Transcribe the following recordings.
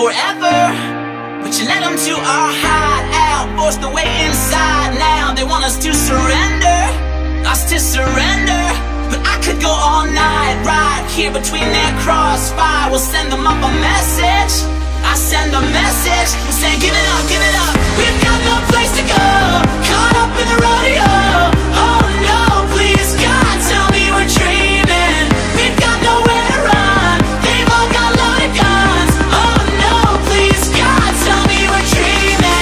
forever, but you led them to our hideout, forced the way inside. Now they want us to surrender, us to surrender. But I could go all night right here between that crossfire. We'll send them up a message, I send a message, and say give it up, give it up. We've got no place to go, caught up in the rodeo. Oh no, please God, tell me we're dreaming. We've got nowhere to run, they've all got loaded guns. Oh no, please God, tell me we're dreaming.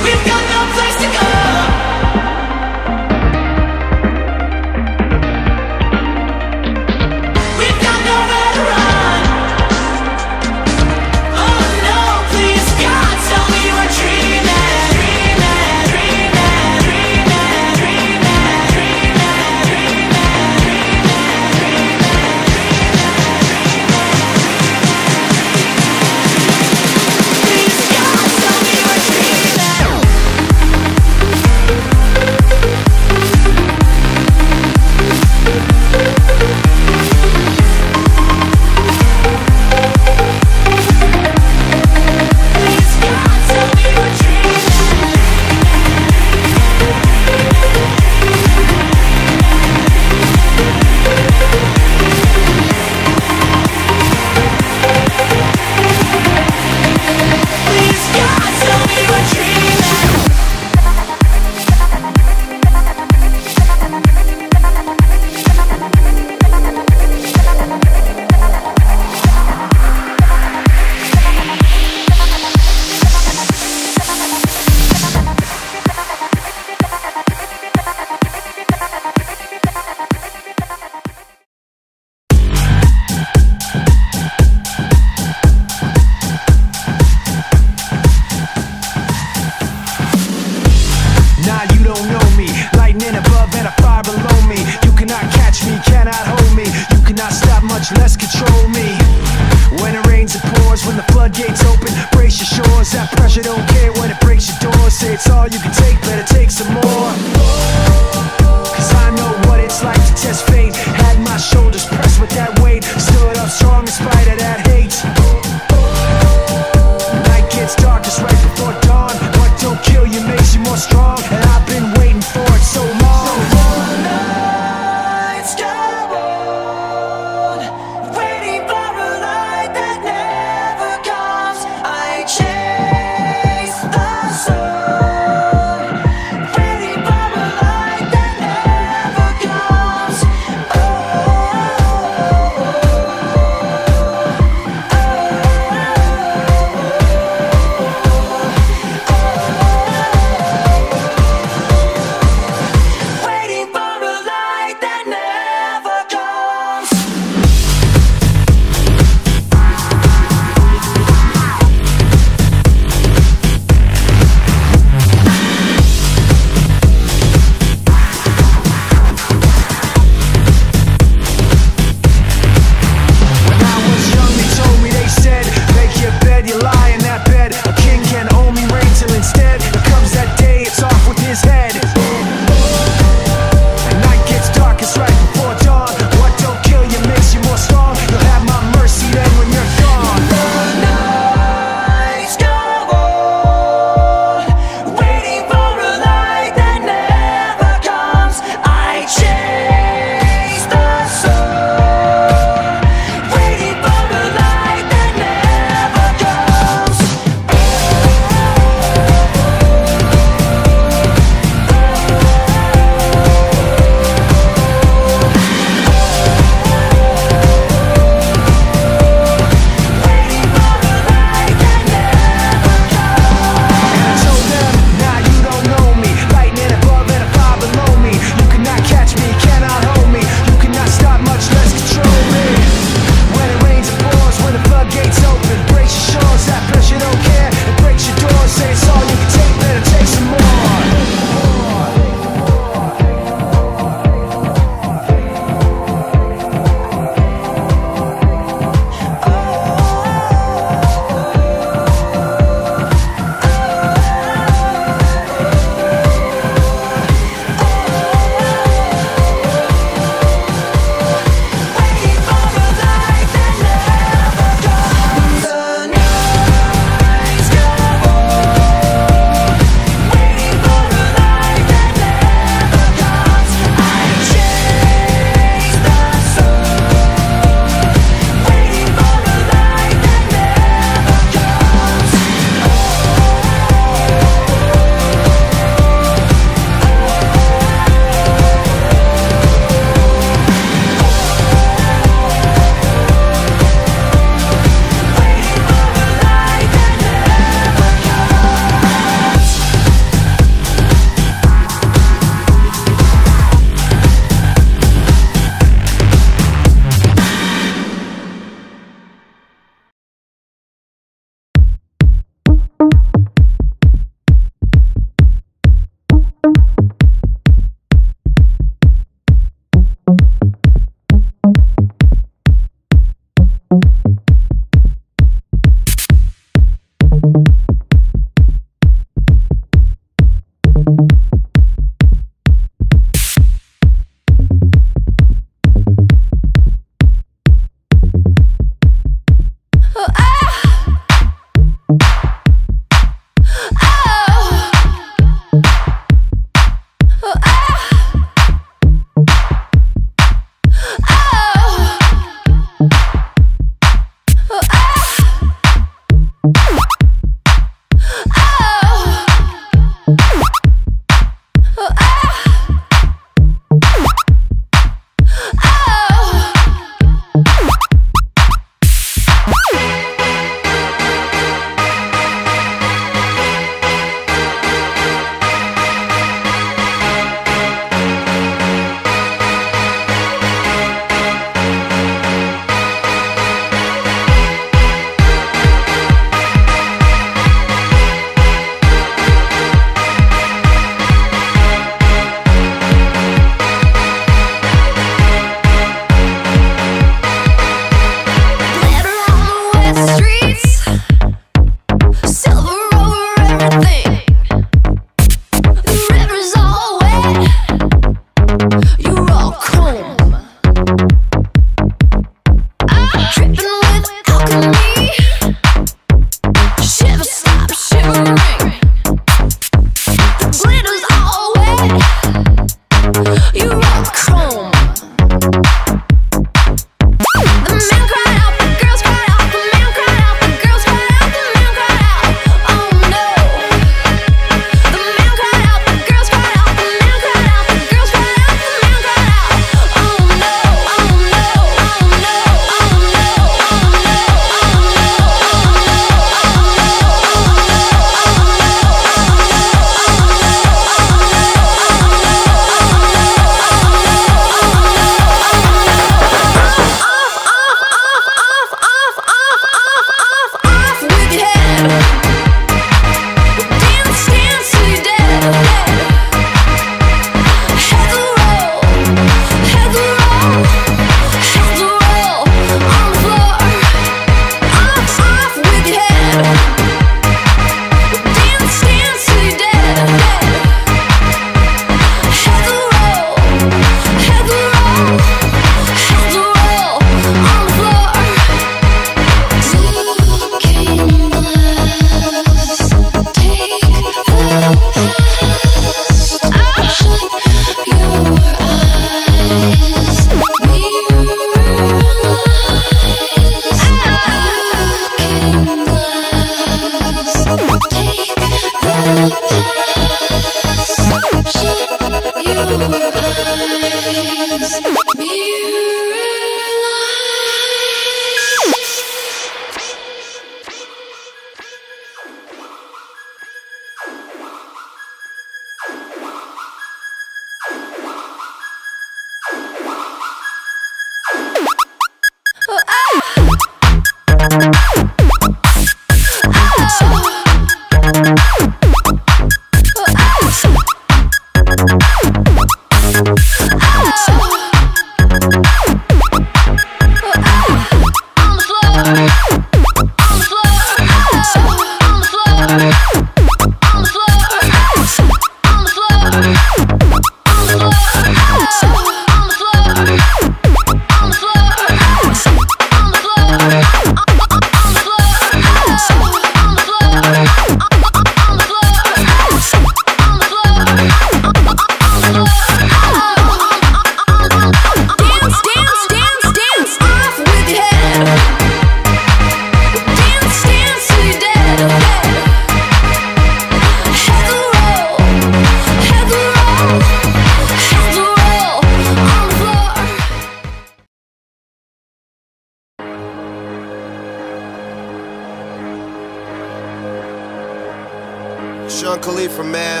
Sean Khalifa, man.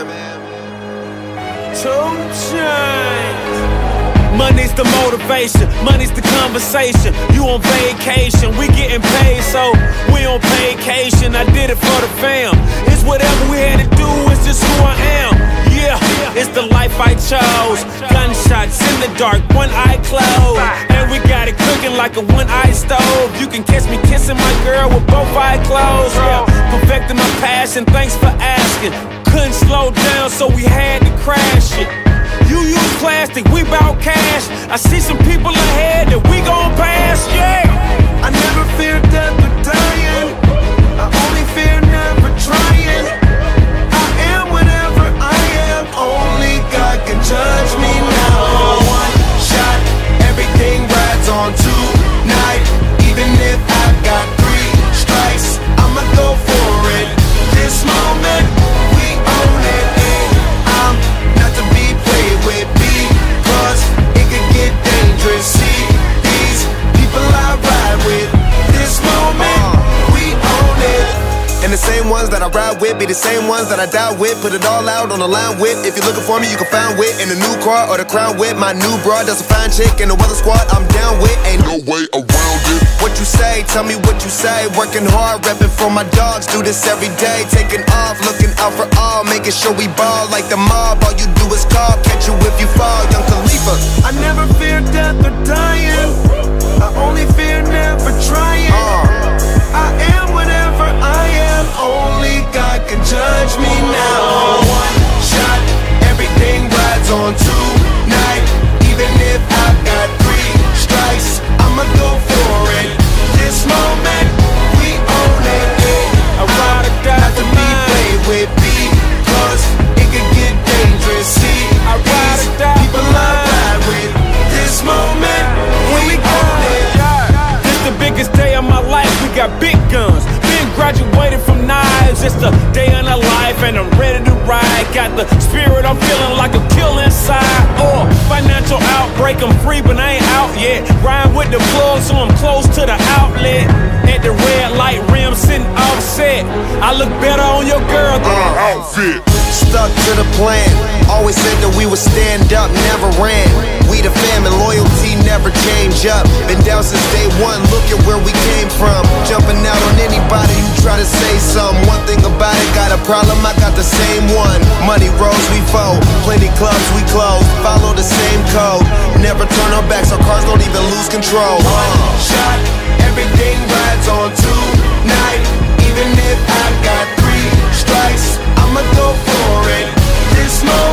Two Chainz. Money's the motivation, money's the conversation. You on vacation, we getting paid, so we on vacation. I did it for the fam. It's whatever we had to do, it's just who I am. Yeah, it's the life I chose. Gunshots in the dark, one eye closed. And we got it cooking like a one-eye stove. You can catch me kissing my girl with both eyes closed. Yeah. Perfecting my passion, thanks for asking. Couldn't slow down, so we had to crash it. You use plastic, we bout cash. I see some people ahead that we gon' pass, yeah. I never feared death or dying. I only fear never trying. I am whatever I am. Only God can judge me now. One shot, everything rides on tonight. Even if I got 3 strikes, I'ma go for this moment, we own it, and I'm not to be played with, because it could get dangerous. See these people I ride with, this moment, we own it. And the same ones that I ride with be the same ones that I die with. Put it all out on the line with. If you're looking for me, you can find wit in a new car or the crown with. My new bra, that's a fine chick, and the weather squad I'm down with. Ain't no way around it. What you say, tell me what you say. Working hard, repping for my dogs. Do this every day, taking off, looking out for all. Making sure we ball like the mob. All you do is call, catch you if you fall. Young Khalifa. I never fear death or dying. I only fear never trying. I am whatever I am. Only God can judge me now. One shot, everything rides on tonight. Even if I got 3 strikes, I'ma go for it. This moment, we own it. I ride or die, not to be played with, because it could get dangerous. See, I ride or die, people I ride with. This moment, we own it. This the biggest day of my life. We got big guns. Been graduated from knives. It's the day in our life, and I'm ready to ride. Got the spirit, I'm feeling like a kill inside. Oh, financial outbreak, I'm free, but I ain't out yet. Ride with the plug, so I'm close to the outlet. At the red light rim, sitting offset. I look better on your girl than her outfit. Stuck to the plan. Always said that we would stand up, never ran. We the fam, and loyalty never change up. Been down since day one, look at where we came from. Jumping out on anybody who try to say something. One thing about it, got a problem, I got the same one. Money rolls, we fold. Plenty clubs, we close. Follow the same code. Never turn our backs, our cars don't even lose control. One shot, everything rides on tonight. Even if I got 3 strikes, I'ma go for it. This moment.